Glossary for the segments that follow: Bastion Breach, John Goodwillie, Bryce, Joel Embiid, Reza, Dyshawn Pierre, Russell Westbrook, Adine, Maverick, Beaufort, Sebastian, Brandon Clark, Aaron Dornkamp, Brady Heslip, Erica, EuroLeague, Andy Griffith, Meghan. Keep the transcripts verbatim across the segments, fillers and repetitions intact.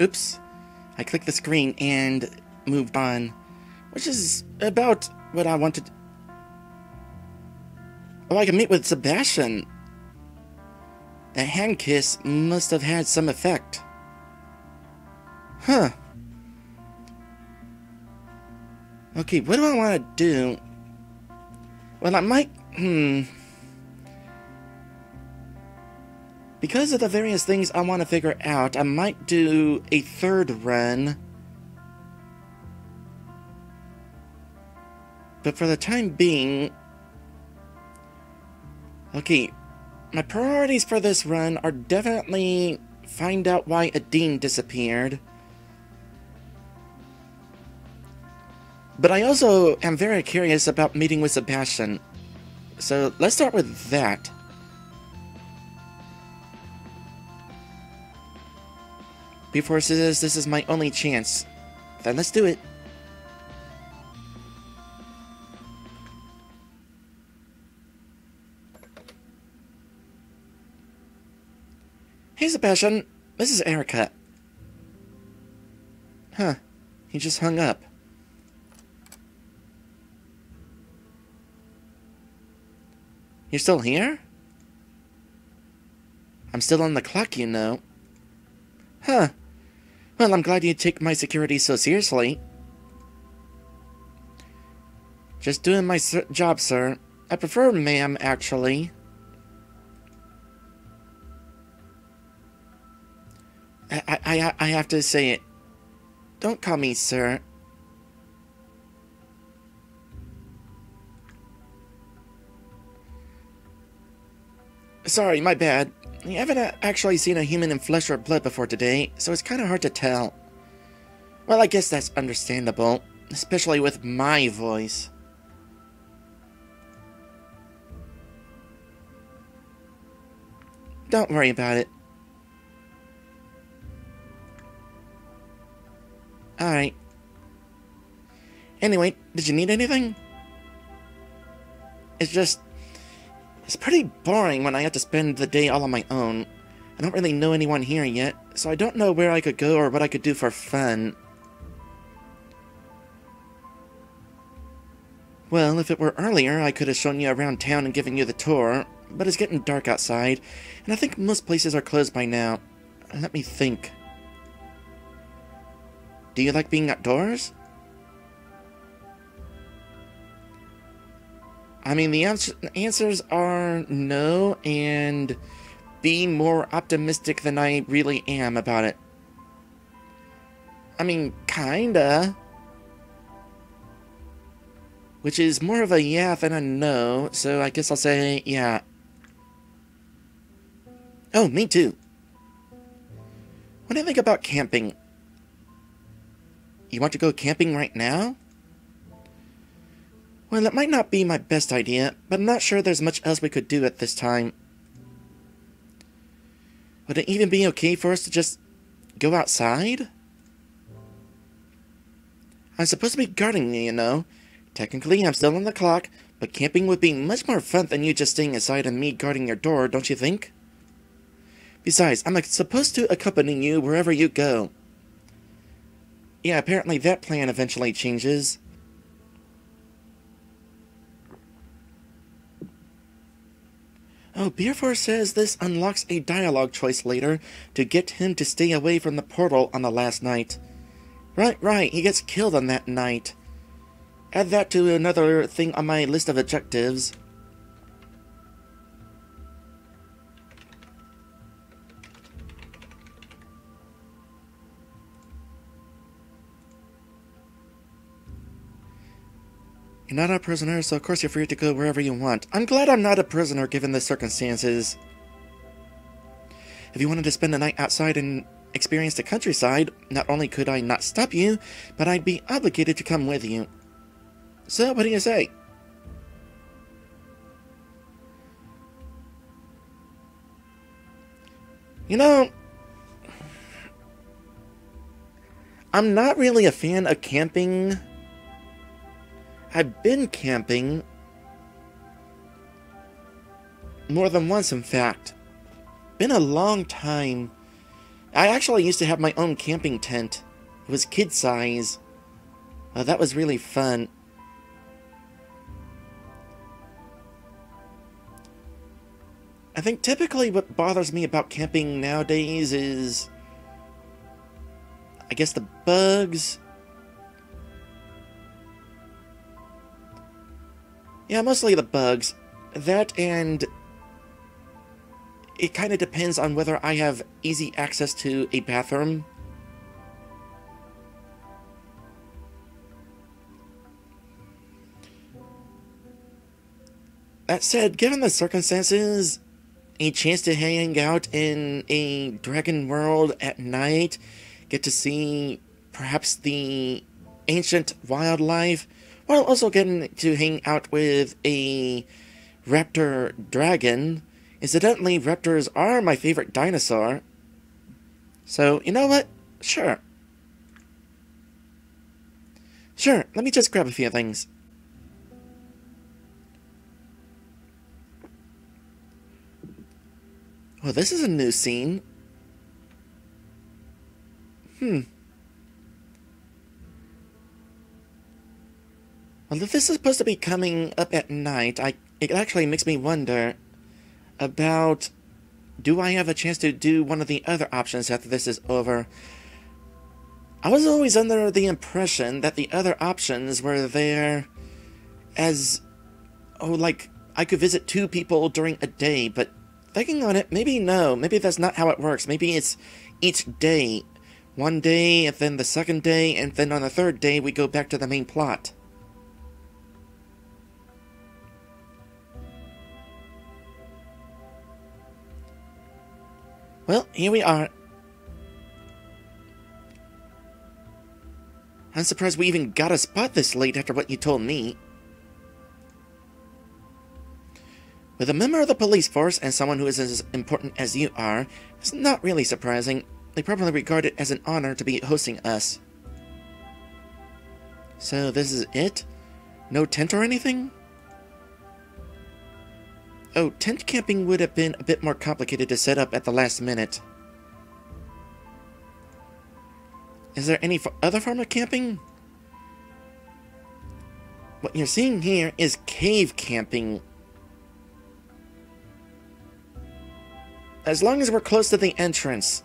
Oops. I clicked the screen and moved on, which is about what I wanted. Oh, I can meet with Sebastian. That hand kiss must have had some effect. Huh. Okay, what do I want to do? Well, I might... Hmm... Because of the various things I want to figure out, I might do a third run. But for the time being... Okay, my priorities for this run are definitely find out why Adine disappeared. But I also am very curious about meeting with Sebastian. So let's start with that. Before says this is my only chance. Then let's do it. Hey Sebastian, this is Erica. Huh, he just hung up. You're still here? I'm still on the clock, you know. Huh. Well, I'm glad you take my security so seriously. Just doing my sir job, sir. I prefer ma'am, actually. I, I, I, I have to say it. Don't call me sir. Sorry, my bad. I haven't actually seen a human in flesh or blood before today, so it's kind of hard to tell. Well, I guess that's understandable, especially with my voice. Don't worry about it. Alright. Anyway, did you need anything? It's just... It's pretty boring when I have to spend the day all on my own. I don't really know anyone here yet, so I don't know where I could go or what I could do for fun. Well, if it were earlier, I could have shown you around town and given you the tour, but it's getting dark outside, and I think most places are closed by now. Let me think. Do you like being outdoors? I mean, the ans answers are no, and be more optimistic than I really am about it. I mean, kinda. Which is more of a yeah than a no, so I guess I'll say yeah. Oh, me too. What do you think about camping? You want to go camping right now? Well, it might not be my best idea, but I'm not sure there's much else we could do at this time. Would it even be okay for us to just go outside? I'm supposed to be guarding you, you know. Technically, I'm still on the clock, but camping would be much more fun than you just staying inside and me guarding your door, don't you think? Besides, I'm supposed to accompany you wherever you go. Yeah, apparently that plan eventually changes. Oh, Beaufort says this unlocks a dialogue choice later to get him to stay away from the portal on the last night. Right, right, he gets killed on that night. Add that to another thing on my list of objectives. You're not a prisoner, so of course you're free to go wherever you want. I'm glad I'm not a prisoner given the circumstances. If you wanted to spend the night outside and experience the countryside, not only could I not stop you, but I'd be obligated to come with you. So, what do you say? You know... I'm not really a fan of camping... I've been camping more than once, in fact. Been a long time. I actually used to have my own camping tent. It was kid size. Uh, that was really fun. I think typically what bothers me about camping nowadays is, I guess, the bugs. Yeah, mostly the bugs. That and it kind of depends on whether I have easy access to a bathroom. That said, given the circumstances, a chance to hang out in a dragon world at night, get to see perhaps the ancient wildlife, while also getting to hang out with a raptor dragon. Incidentally, raptors are my favorite dinosaur. So, you know what? Sure. Sure, let me just grab a few things. Well, this is a new scene. Hmm. Well, if this is supposed to be coming up at night, I it actually makes me wonder about, do I have a chance to do one of the other options after this is over? I was always under the impression that the other options were there as, oh, like, I could visit two people during a day, but thinking on it, maybe no, maybe that's not how it works. Maybe it's each day. One day, and then the second day, and then on the third day we go back to the main plot. Well, here we are. I'm surprised we even got a spot this late after what you told me. With a member of the police force and someone who is as important as you are, it's not really surprising. They probably regard it as an honor to be hosting us. So this is it? No tent or anything? Oh, tent camping would have been a bit more complicated to set up at the last minute. Is there any other form of camping? What you're seeing here is cave camping. As long as we're close to the entrance.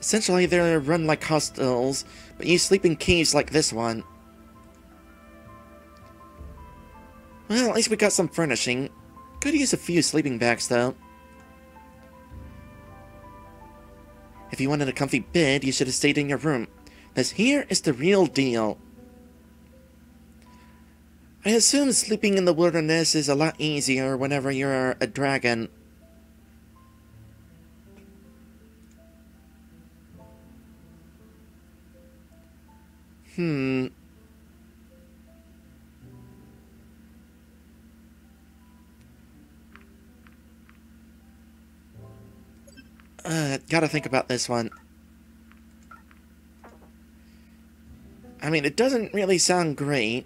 Essentially, they're run like hostels, but you sleep in caves like this one. Well, at least we got some furnishing. Could use a few sleeping bags, though. If you wanted a comfy bed, you should have stayed in your room. This here is the real deal. I assume sleeping in the wilderness is a lot easier whenever you're a dragon. Hmm... Uh, gotta think about this one. I mean, it doesn't really sound great.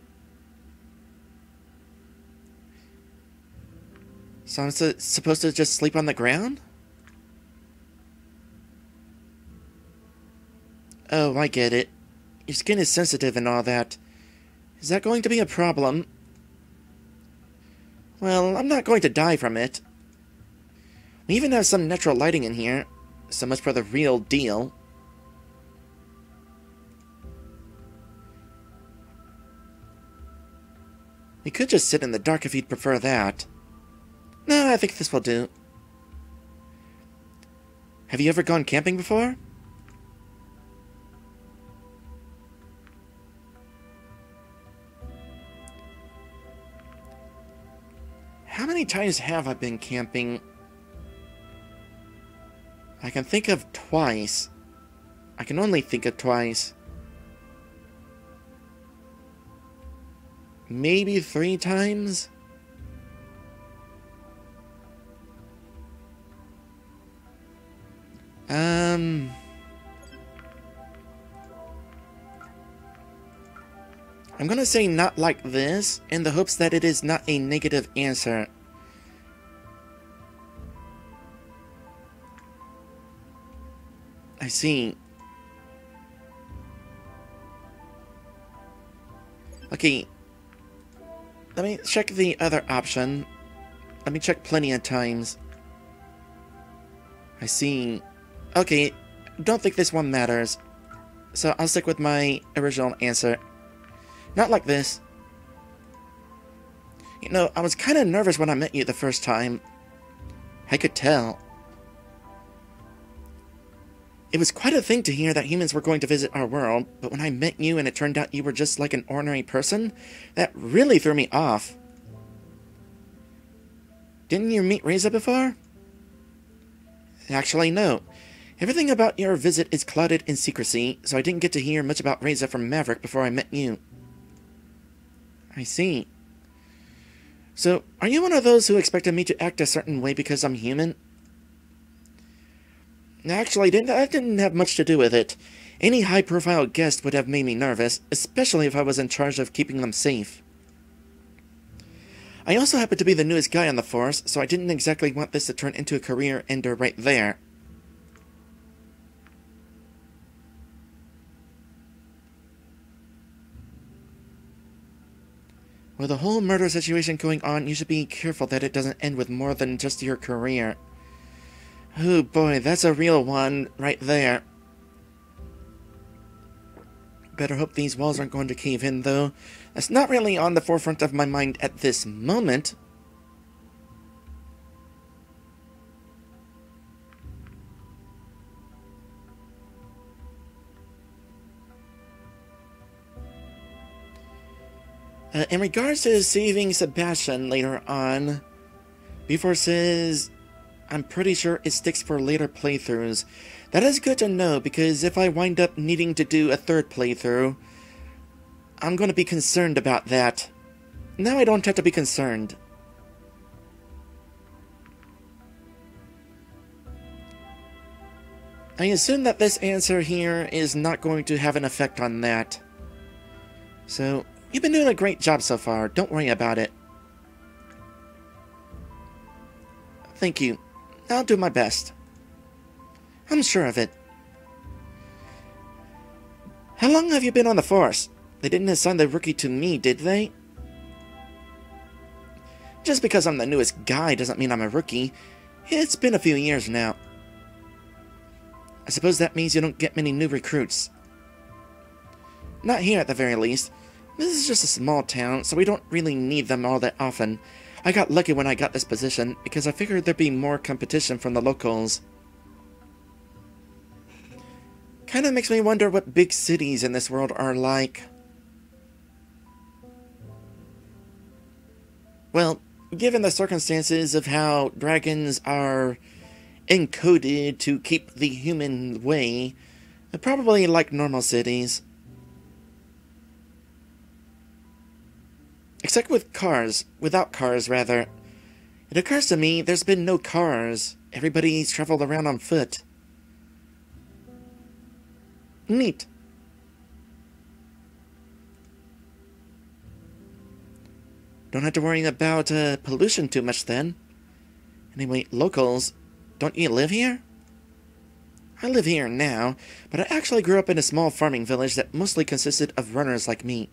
So I'm su- supposed to just sleep on the ground? Oh, I get it. Your skin is sensitive and all that. Is that going to be a problem? Well, I'm not going to die from it. We even have some natural lighting in here. So much for the real deal. We could just sit in the dark if you'd prefer that. No, I think this will do. Have you ever gone camping before? How many times have I been camping? I can think of twice. I can only think of twice. Maybe three times? Um... I'm gonna say not like this, in the hopes that it is not a negative answer. I see. Okay. Let me check the other option. Let me check plenty of times. I see. Okay, don't think this one matters. So I'll stick with my original answer. Not like this. You know, I was kind of nervous when I met you the first time. I could tell. It was quite a thing to hear that humans were going to visit our world, but when I met you and it turned out you were just like an ordinary person, that really threw me off. Didn't you meet Reza before? Actually, no. Everything about your visit is clouded in secrecy, so I didn't get to hear much about Reza from Maverick before I met you. I see. So, are you one of those who expected me to act a certain way because I'm human? Actually, that didn't have much to do with it. Any high-profile guest would have made me nervous, especially if I was in charge of keeping them safe. I also happened to be the newest guy on the force, so I didn't exactly want this to turn into a career ender right there. With the whole murder situation going on, you should be careful that it doesn't end with more than just your career. Oh boy, that's a real one right there. Better hope these walls aren't going to cave in, though. That's not really on the forefront of my mind at this moment. Uh, in regards to saving Sebastian later on, Beaufort says... I'm pretty sure it sticks for later playthroughs. That is good to know, because if I wind up needing to do a third playthrough, I'm going to be concerned about that. Now I don't have to be concerned. I assume that this answer here is not going to have an effect on that. So, you've been doing a great job so far. Don't worry about it. Thank you. I'll do my best. I'm sure of it. How long have you been on the force? They didn't assign the rookie to me, did they? Just because I'm the newest guy doesn't mean I'm a rookie. It's been a few years now. I suppose that means you don't get many new recruits. Not here at the very least. This is just a small town, so we don't really need them all that often. I got lucky when I got this position, because I figured there'd be more competition from the locals. Kinda makes me wonder what big cities in this world are like. Well, given the circumstances of how dragons are encoded to keep the human way, they're probably like normal cities. Except with cars. Without cars, rather. It occurs to me there's been no cars. Everybody's traveled around on foot. Neat. Don't have to worry about uh, pollution too much, then. Anyway, locals, don't you live here? I live here now, but I actually grew up in a small farming village that mostly consisted of runners like me.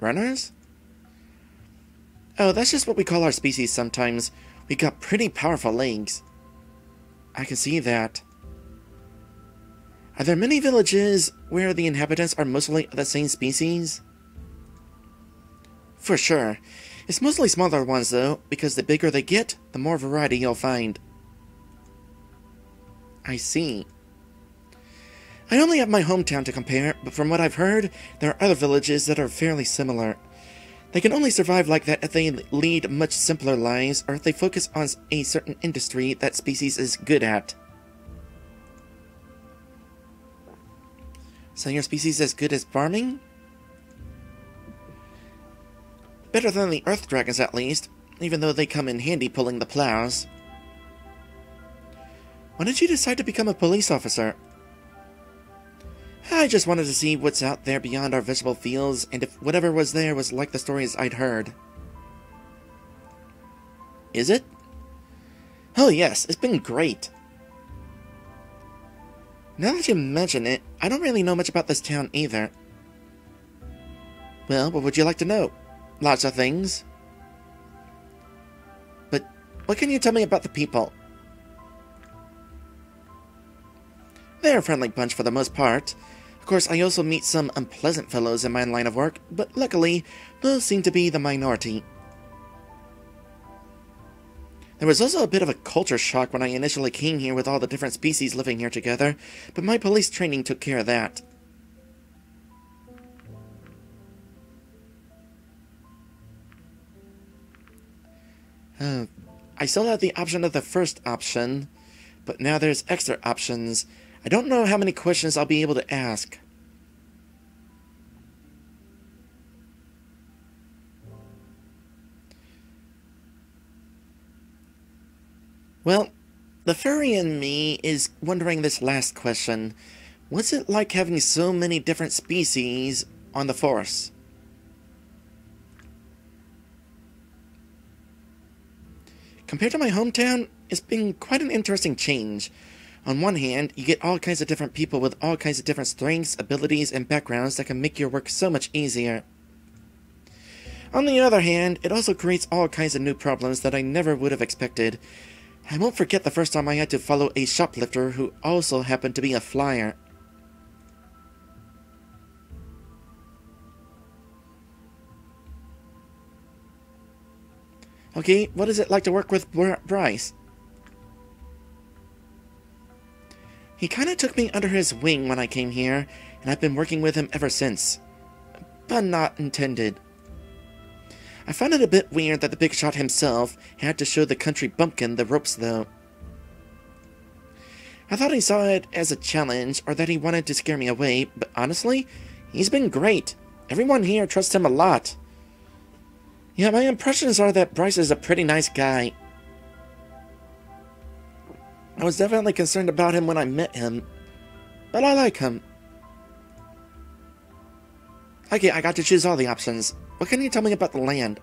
Runners? Oh, that's just what we call our species sometimes. We got pretty powerful legs. I can see that. Are there many villages where the inhabitants are mostly the same species? For sure. It's mostly smaller ones, though, because the bigger they get, the more variety you'll find. I see. I only have my hometown to compare, but from what I've heard, there are other villages that are fairly similar. They can only survive like that if they lead much simpler lives, or if they focus on a certain industry that species is good at. So your species is good as farming? Better than the Earth Dragons, at least, even though they come in handy pulling the plows. When did you decide to become a police officer? I just wanted to see what's out there beyond our visible fields, and if whatever was there was like the stories I'd heard. Is it? Oh yes, it's been great. Now that you mention it, I don't really know much about this town either. Well, what would you like to know? Lots of things. But what can you tell me about the people? They're a friendly bunch for the most part. Of course, I also meet some unpleasant fellows in my line of work, but luckily, those seem to be the minority. There was also a bit of a culture shock when I initially came here with all the different species living here together, but my police training took care of that. Uh, I still had the option of the first option, but now there's extra options. I don't know how many questions I'll be able to ask. Well, the furry in me is wondering this last question. What's it like having so many different species on the force? Compared to my hometown, it's been quite an interesting change. On one hand, you get all kinds of different people with all kinds of different strengths, abilities, and backgrounds that can make your work so much easier. On the other hand, it also creates all kinds of new problems that I never would have expected. I won't forget the first time I had to follow a shoplifter who also happened to be a flyer. Okay, what is it like to work with Bryce? He kinda took me under his wing when I came here, and I've been working with him ever since. But not intended. I found it a bit weird that the big shot himself had to show the country bumpkin the ropes, though. I thought he saw it as a challenge, or that he wanted to scare me away, but honestly, he's been great. Everyone here trusts him a lot. Yeah, my impressions are that Bryce is a pretty nice guy. I was definitely concerned about him when I met him, but I like him. Okay, I got to choose all the options. What can you tell me about the land?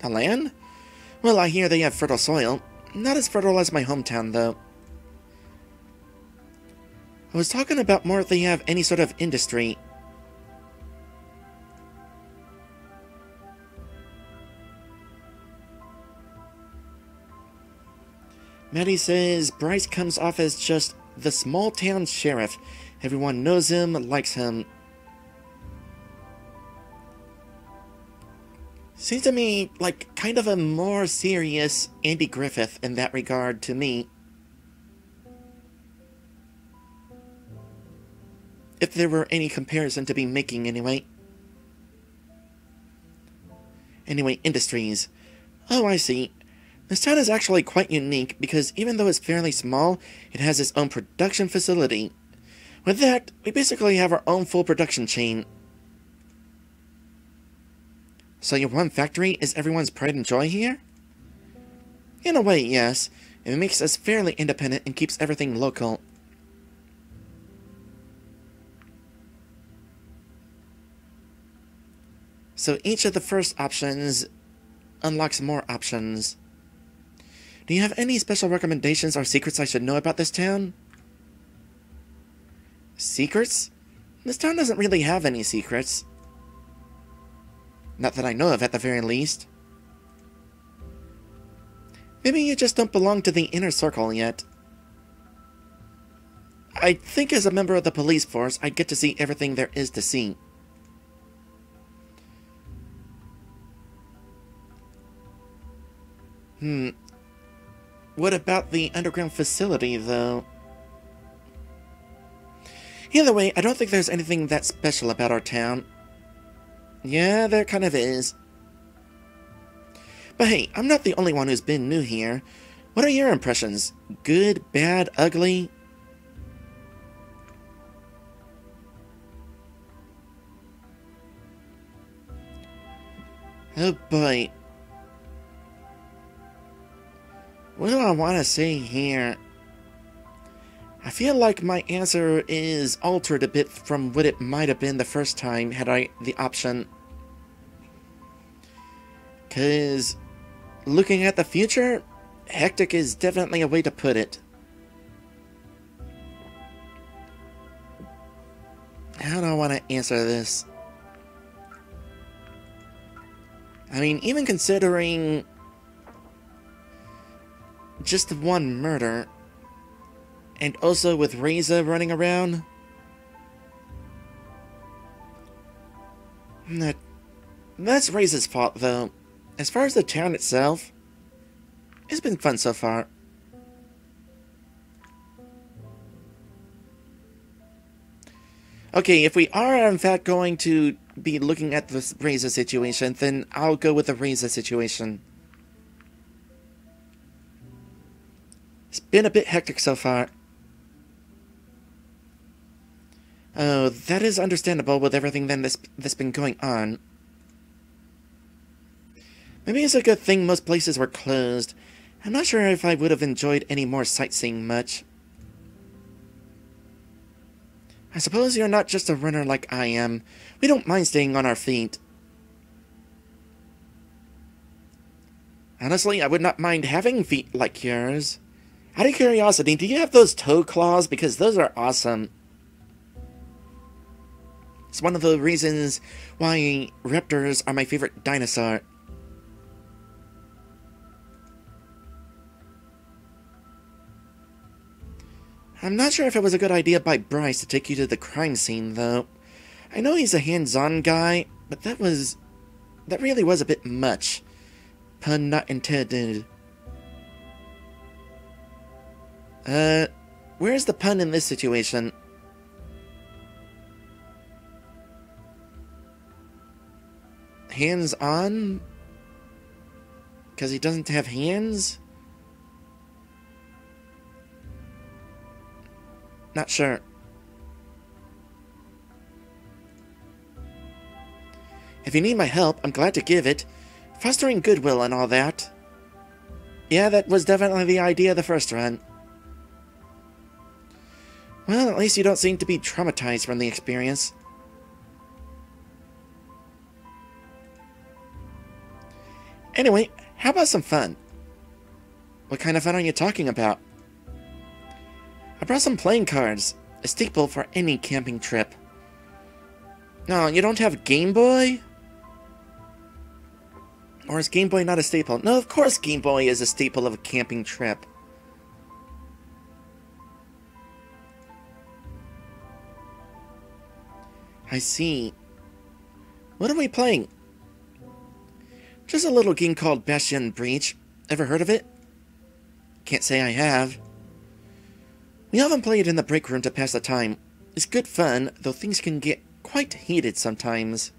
The land? Well, I hear they have fertile soil. Not as fertile as my hometown, though. I was talking about more if they have any sort of industry. Maddie says Bryce comes off as just the small-town sheriff. Everyone knows him, likes him. Seems to me like kind of a more serious Andy Griffith in that regard to me. If there were any comparison to be making anyway. Anyway, industries. Oh, I see. This town is actually quite unique because even though it's fairly small, it has its own production facility. With that, we basically have our own full production chain. So your one factory is everyone's pride and joy here? In a way, yes. It makes us fairly independent and keeps everything local. So each of the first options unlocks more options. Do you have any special recommendations or secrets I should know about this town? Secrets? This town doesn't really have any secrets. Not that I know of, at the very least. Maybe you just don't belong to the inner circle yet. I think as a member of the police force, I get to see everything there is to see. Hmm. What about the underground facility, though? Either way, I don't think there's anything that special about our town. Yeah, there kind of is. But hey, I'm not the only one who's been new here. What are your impressions? Good, bad, ugly? Oh boy. What do I want to say here? I feel like my answer is altered a bit from what it might have been the first time had I the option. Cause looking at the future, hectic is definitely a way to put it. How do I want to answer this? I mean, even considering just one murder, and also with Reza running around, that, that's Reza's fault, though. As far as the town itself, it's been fun so far. Okay, if we are in fact going to be looking at the Reza situation, then I'll go with the Reza situation. It's been a bit hectic so far. Oh, that is understandable with everything then that's, that's been going on. Maybe it's a good thing most places were closed. I'm not sure if I would have enjoyed any more sightseeing much. I suppose you're not just a runner like I am. We don't mind staying on our feet. Honestly, I would not mind having feet like yours. Out of curiosity, do you have those toe claws? Because those are awesome. It's one of the reasons why raptors are my favorite dinosaur. I'm not sure if it was a good idea by Bryce to take you to the crime scene, though. I know he's a hands-on guy, but that was... that really was a bit much. Pun not intended. Uh, where's the pun in this situation? Hands-on? Because he doesn't have hands? Not sure. If you need my help, I'm glad to give it. Fostering goodwill and all that. Yeah, that was definitely the idea the first run. Well, at least you don't seem to be traumatized from the experience. Anyway, how about some fun? What kind of fun are you talking about? I brought some playing cards, a staple for any camping trip. No, you don't have Game Boy? Or is Game Boy not a staple? No, of course Game Boy is a staple of a camping trip. I see. What are we playing? Just a little game called Bastion Breach. Ever heard of it? Can't say I have. We often play it in the break room to pass the time. It's good fun, though things can get quite heated sometimes.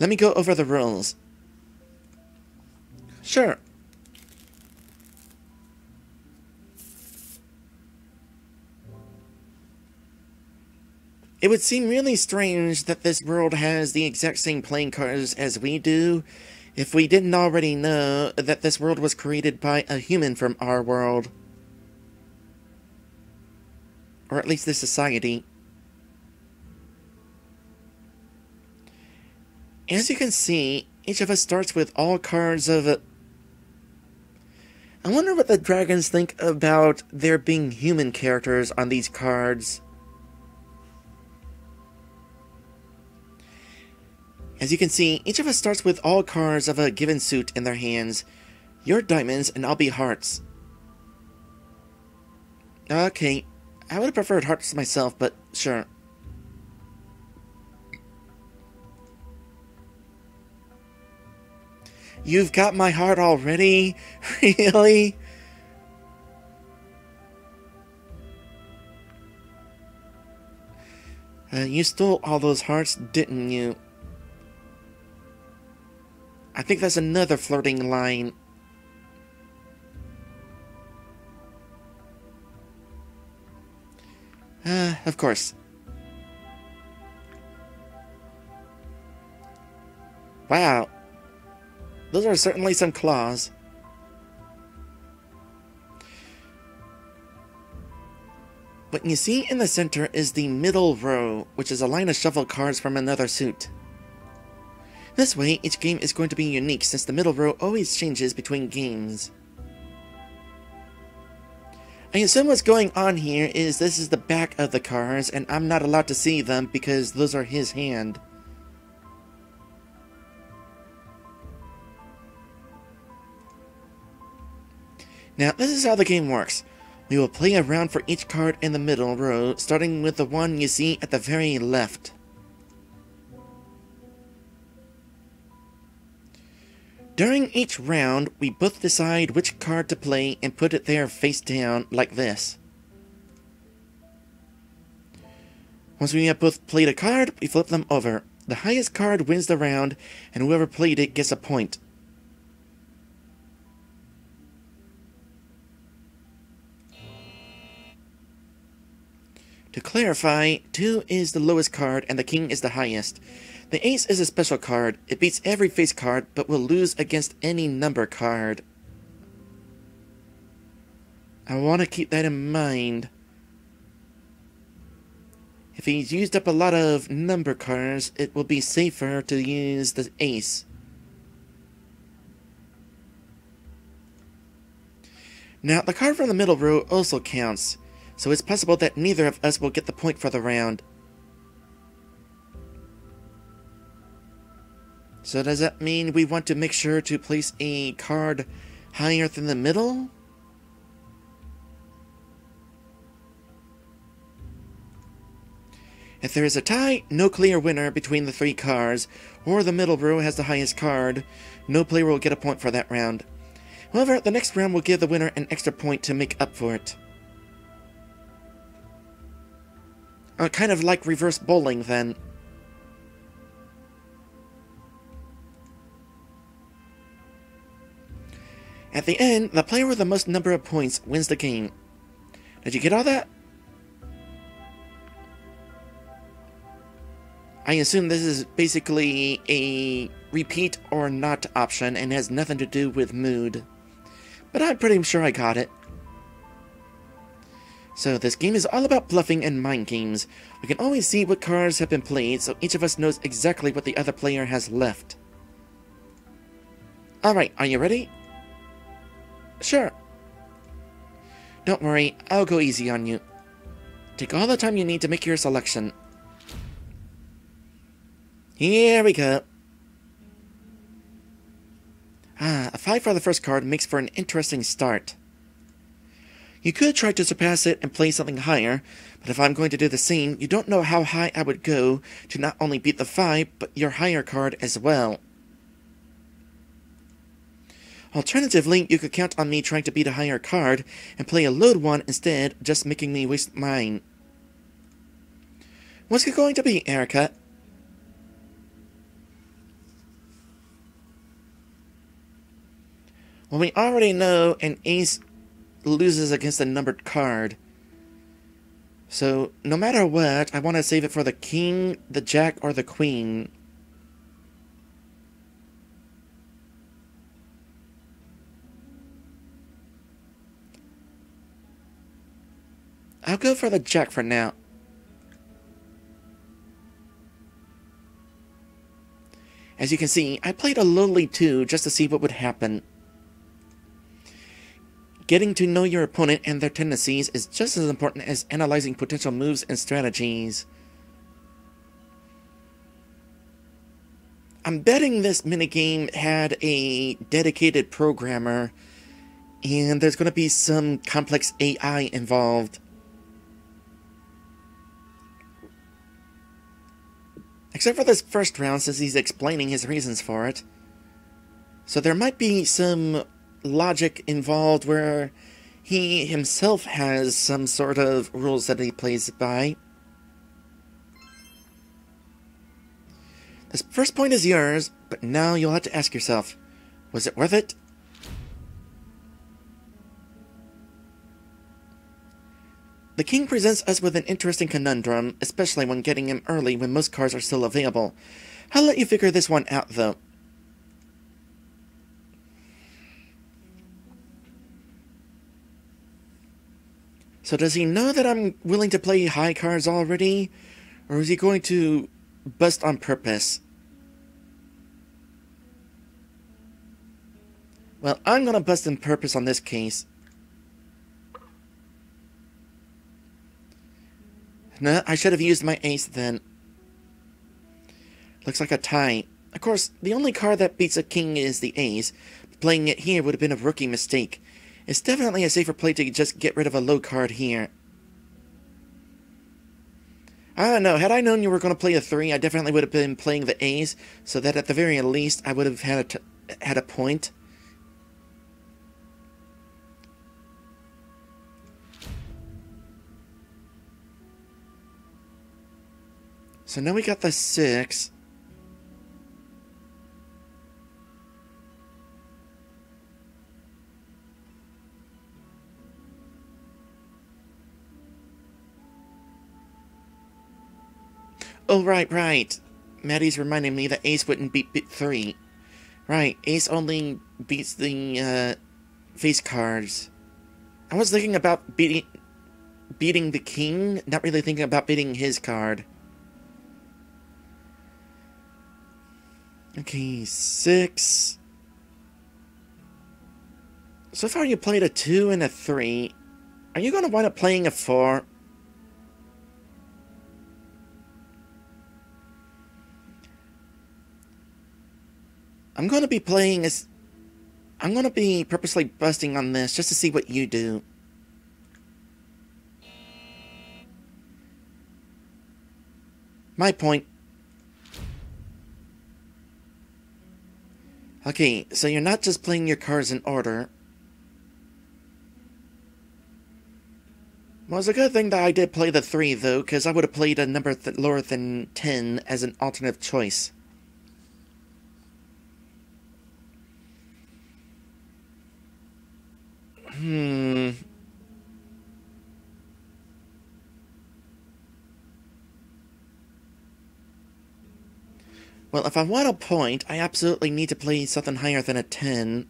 Let me go over the rules. Sure. It would seem really strange that this world has the exact same playing cards as we do, if we didn't already know that this world was created by a human from our world. Or at least this society. As you can see, each of us starts with all cards of... A... I wonder what the dragons think about there being human characters on these cards. As you can see, each of us starts with all cards of a given suit in their hands. You're diamonds, and I'll be hearts. Okay, I would have preferred hearts myself, but sure. You've got my heart already? Really? Uh, you stole all those hearts, didn't you? I think that's another flirting line. Uh, of course. Wow. Those are certainly some claws. What you see in the center is the middle row, which is a line of shuffle cards from another suit. This way, each game is going to be unique since the middle row always changes between games. I assume what's going on here is this is the back of the cars, and I'm not allowed to see them because those are his hand. Now, this is how the game works. We will play a round for each card in the middle row, starting with the one you see at the very left. During each round, we both decide which card to play and put it there face down, like this. Once we have both played a card, we flip them over. The highest card wins the round, and whoever played it gets a point. To clarify, two is the lowest card and the king is the highest. The ace is a special card. It beats every face card, but will lose against any number card. I want to keep that in mind. If he's used up a lot of number cards, it will be safer to use the ace. Now, the card from the middle row also counts, so it's possible that neither of us will get the point for the round. So does that mean we want to make sure to place a card higher than the middle? If there is a tie, no clear winner between the three cards, or the middle row has the highest card, no player will get a point for that round. However, the next round will give the winner an extra point to make up for it. Uh, kind of like reverse bowling, then. At the end, the player with the most number of points wins the game. Did you get all that? I assume this is basically a repeat or not option and has nothing to do with mood. But I'm pretty sure I got it. So this game is all about bluffing and mind games. We can always see what cards have been played, so each of us knows exactly what the other player has left. Alright, are you ready? Sure. Don't worry, I'll go easy on you. Take all the time you need to make your selection. Here we go. Ah, a five for the first card makes for an interesting start. You could try to surpass it and play something higher, but if I'm going to do the same, you don't know how high I would go to not only beat the five, but your higher card as well. Alternatively, you could count on me trying to beat a higher card and play a load one instead, just making me waste mine. What's it going to be, Erica? Well, we already know an ace loses against a numbered card. So, no matter what, I want to save it for the king, the jack, or the queen. I'll go for the jack for now. As you can see, I played a lowly two just to see what would happen. Getting to know your opponent and their tendencies is just as important as analyzing potential moves and strategies. I'm betting this minigame had a dedicated programmer, and there's going to be some complex A I involved. Except for this first round, since he's explaining his reasons for it. So there might be some logic involved where he himself has some sort of rules that he plays by. This first point is yours, but now you'll have to ask yourself, was it worth it? The king presents us with an interesting conundrum, especially when getting him early when most cards are still available. I'll let you figure this one out, though. So does he know that I'm willing to play high cards already? Or is he going to bust on purpose? Well, I'm gonna bust on purpose on this case. No, I should have used my ace then. Looks like a tie. Of course, the only card that beats a king is the ace. Playing it here would have been a rookie mistake. It's definitely a safer play to just get rid of a low card here. I don't know, had I known you were going to play a three, I definitely would have been playing the ace, so that at the very least, I would have had a, t had a point. So now we got the six. Oh, right, right. Maddie's reminding me that ace wouldn't beat bit three. Right, ace only beats the, uh, face cards. I was thinking about beating, beating the king, not really thinking about beating his card. Okay, six. So far you played a two and a three. Are you going to wind up playing a four? I'm going to be playing as... I'm going to be purposely busting on this just to see what you do. My point. Okay, so you're not just playing your cards in order. Well, it's a good thing that I did play the three, though, because I would have played a number th- lower than ten as an alternative choice. Hmm. Well, if I want a point, I absolutely need to play something higher than a ten.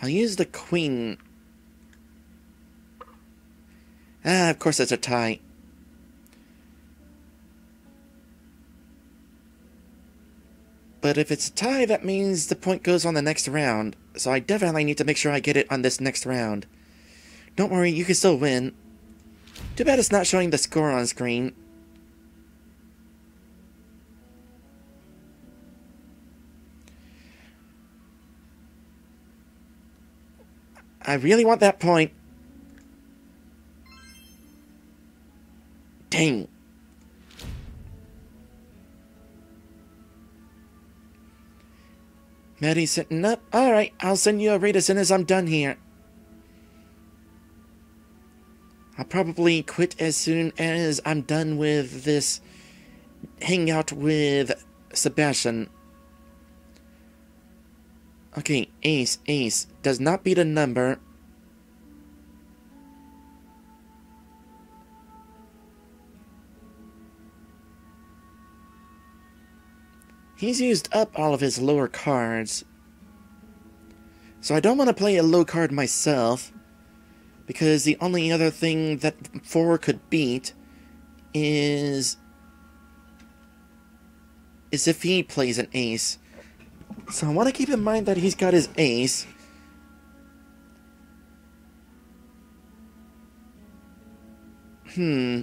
I'll use the queen. Ah, of course that's a tie. But if it's a tie, that means the point goes on the next round. So I definitely need to make sure I get it on this next round. Don't worry, you can still win. Too bad it's not showing the score on screen. I really want that point. Dang. Maddie's sitting up. Alright, I'll send you a raid as soon as I'm done here. I'll probably quit as soon as I'm done with this hangout with Sebastian. Okay, ace, ace. Does not beat a number. He's used up all of his lower cards. So I don't want to play a low card myself, because the only other thing that four could beat is... is if he plays an ace. So I want to keep in mind that he's got his ace. Hmm...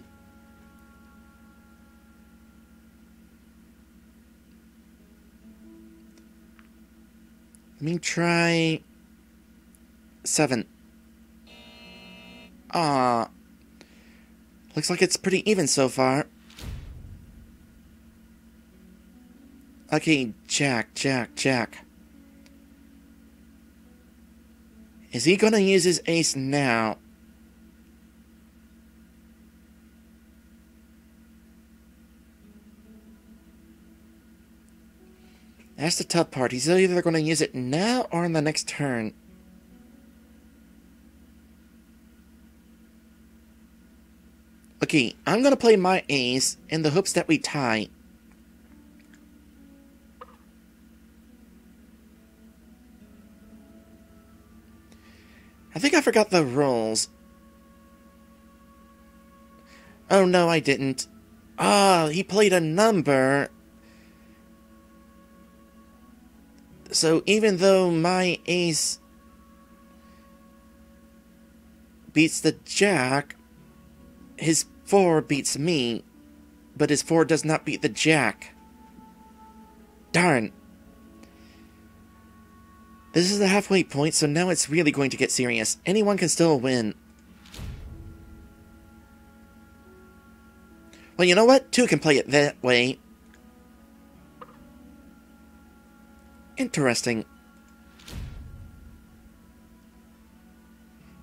Let me try seven. Ah, looks like it's pretty even so far. Okay, Jack, Jack, Jack. Is he gonna use his ace now? That's the tough part. He's either going to use it now or on the next turn. Okay, I'm going to play my ace in the hopes that we tie. I think I forgot the rules. Oh no, I didn't. Ah, he played a number. So even though my ace beats the jack, his four beats me, but his four does not beat the jack. Darn. This is the halfway point, so now it's really going to get serious. Anyone can still win. Well, you know what? Two can play it that way. Interesting.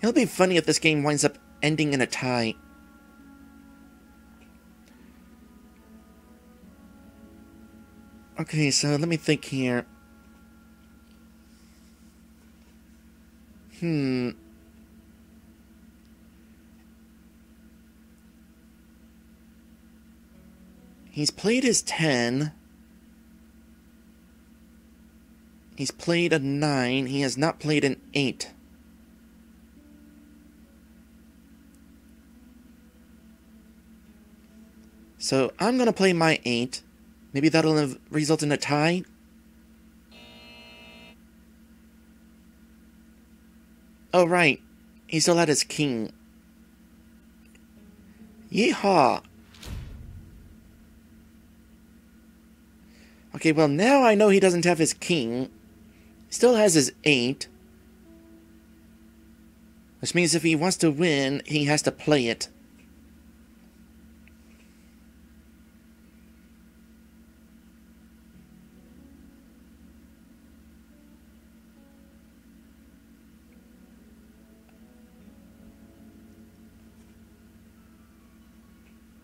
It'll be funny if this game winds up ending in a tie. Okay, so let me think here. Hmm. He's played his ten. He's played a nine. He has not played an eight. So I'm going to play my eight. Maybe that'll result in a tie. Oh, right. He still had his king. Yeehaw. Okay, well, now I know he doesn't have his king. He still has his eight. Which means if he wants to win, he has to play it.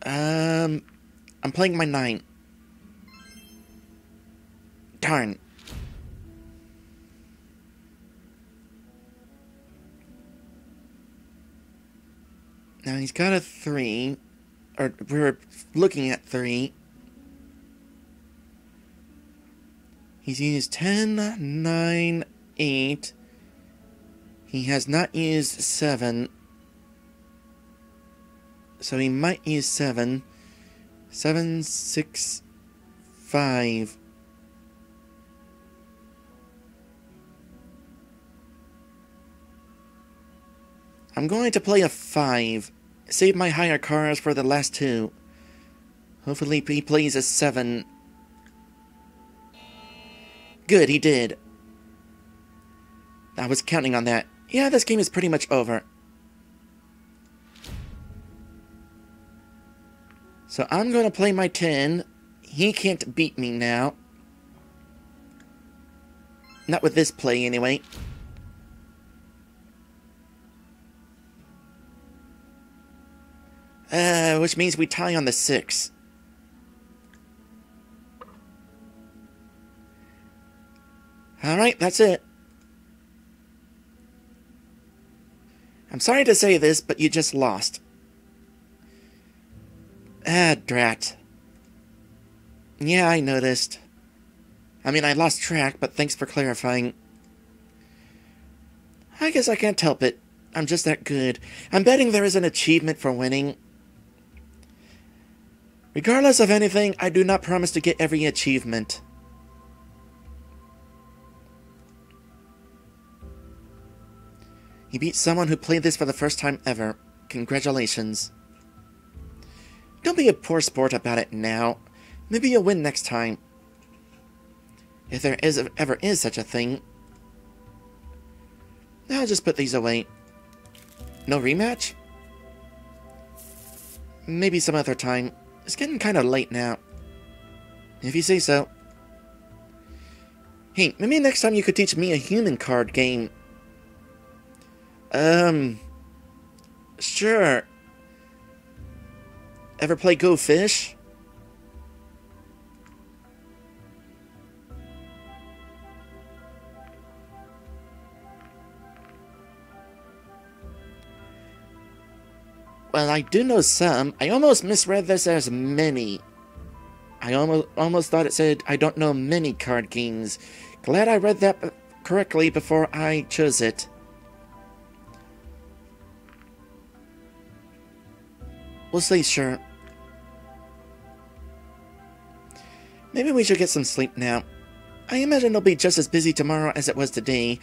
Um, I'm playing my nine. Darn. Now he's got a three, or we were looking at three. He's used ten, nine, eight. He has not used seven. So he might use seven. Seven, six, five. I'm going to play a five. Save my higher cards for the last two. Hopefully he plays a seven. Good, he did. I was counting on that. Yeah, this game is pretty much over. So I'm going to play my ten. He can't beat me now. Not with this play, anyway. Uh, which means we tie on the six. Alright, that's it. I'm sorry to say this, but you just lost. Ah, drat. Yeah, I noticed. I mean, I lost track, but thanks for clarifying. I guess I can't help it. I'm just that good. I'm betting there is an achievement for winning. Regardless of anything, I do not promise to get every achievement. You beat someone who played this for the first time ever. Congratulations. Don't be a poor sport about it now. Maybe you'll win next time. If there is ever is such a thing. I'll just put these away. No rematch? Maybe some other time. It's getting kind of late now. If you say so. Hey, maybe next time you could teach me a human card game. Um... Sure. Ever play Go Fish? Well, I do know some. I almost misread this as many. I almost almost thought it said, I don't know many card games. Glad I read that correctly before I chose it. We'll say sure. Maybe we should get some sleep now. I imagine it'll be just as busy tomorrow as it was today,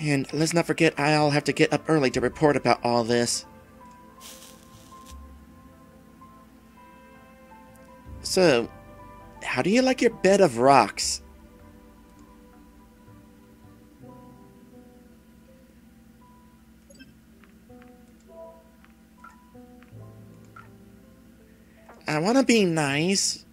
And let's not forget, I'll have to get up early to report about all this. So, how do you like your bed of rocks? I want to be nice.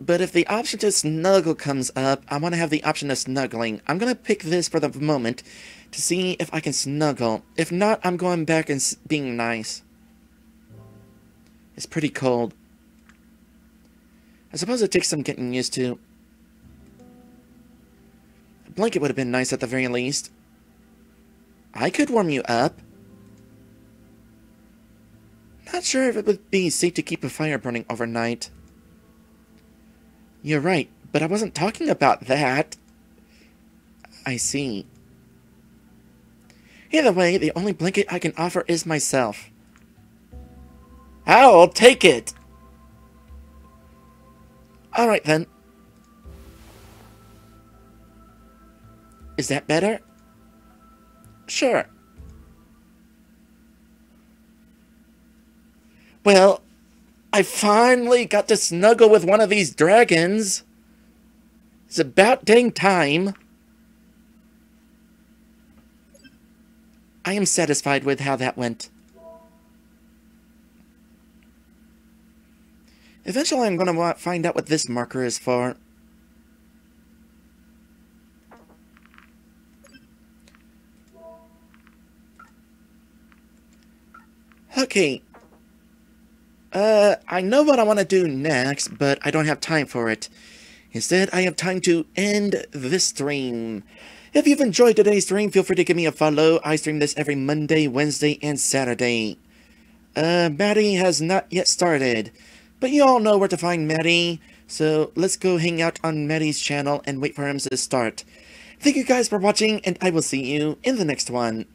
But if the option to snuggle comes up, I want to have the option of snuggling. I'm going to pick this for the moment to see if I can snuggle. If not, I'm going back and being nice. It's pretty cold. I suppose it takes some getting used to. A blanket would have been nice at the very least. I could warm you up. Not sure if it would be safe to keep a fire burning overnight. You're right, but I wasn't talking about that. I see. Either way, the only blanket I can offer is myself. I'll take it! Alright then. Is that better? Sure. Well... I finally got to snuggle with one of these dragons. It's about dang time. I am satisfied with how that went. Eventually I'm going to find out what this marker is for. Okay. Uh, I know what I want to do next, but I don't have time for it. Instead, I have time to end this stream. If you've enjoyed today's stream, feel free to give me a follow. I stream this every Monday, Wednesday, and Saturday. Uh, Maddie has not yet started, but you all know where to find Maddie, so let's go hang out on Maddie's channel and wait for him to start. Thank you guys for watching, and I will see you in the next one.